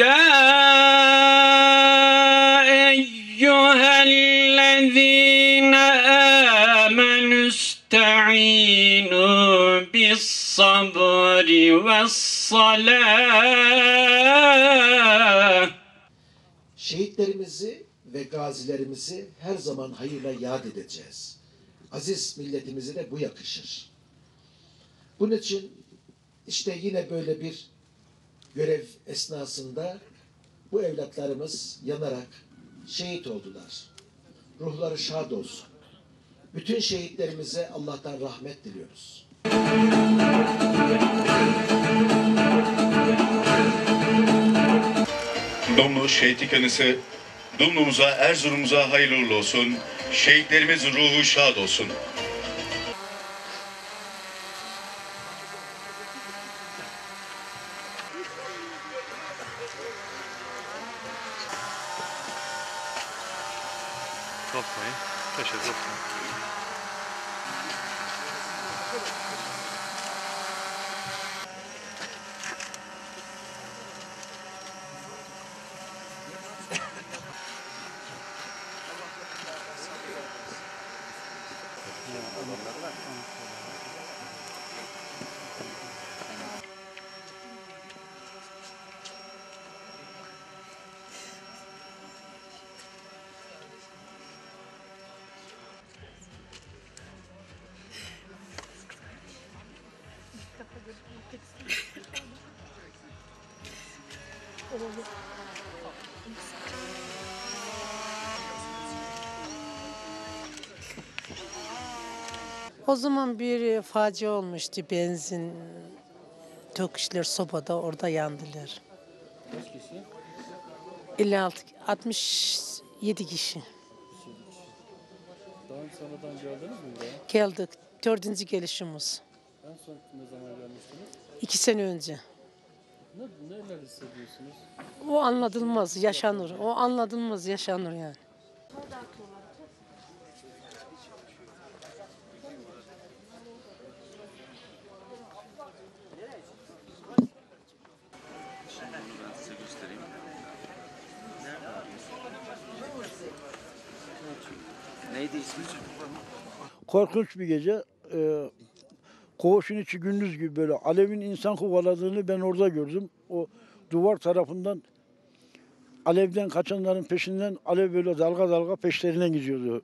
يا أيها الذين آمنوا استعينوا بالصبر والصلاة. Şehitlerimizi ve gazilerimizi her zaman hayırla yad edeceğiz. Aziz milletimize de bu yakışır. Bunun için işte yine böyle bir görev esnasında bu evlatlarımız yanarak şehit oldular. Ruhları şad olsun. Bütün şehitlerimize Allah'tan rahmet diliyoruz. Dumlu şehitlikhanesi Dumlu'muza, Erzurum'uza hayırlı uğurlu olsun. Şehitlerimizin ruhu şad olsun. Toplayın. Taşı toplayın. O zaman bir facia olmuştu, benzin töküşler sobada, orada yandılar. Kaç kişi? 56, 67 kişi. Daha sonradan geldiniz mi buraya? Geldik, 4. gelişimiz. En son ne zaman gelmiştiniz? 2 sene önce. Neler hissediyorsunuz? O anlatılmaz, yaşanır. O anlatılmaz, yaşanır yani. Neydi ismi? Korkunç bir gece. Koğuşun içi gündüz gibi böyle alevin insan kovaladığını ben orada gördüm. O duvar tarafından alevden kaçanların peşinden alev böyle dalga dalga peşlerinden gidiyordu.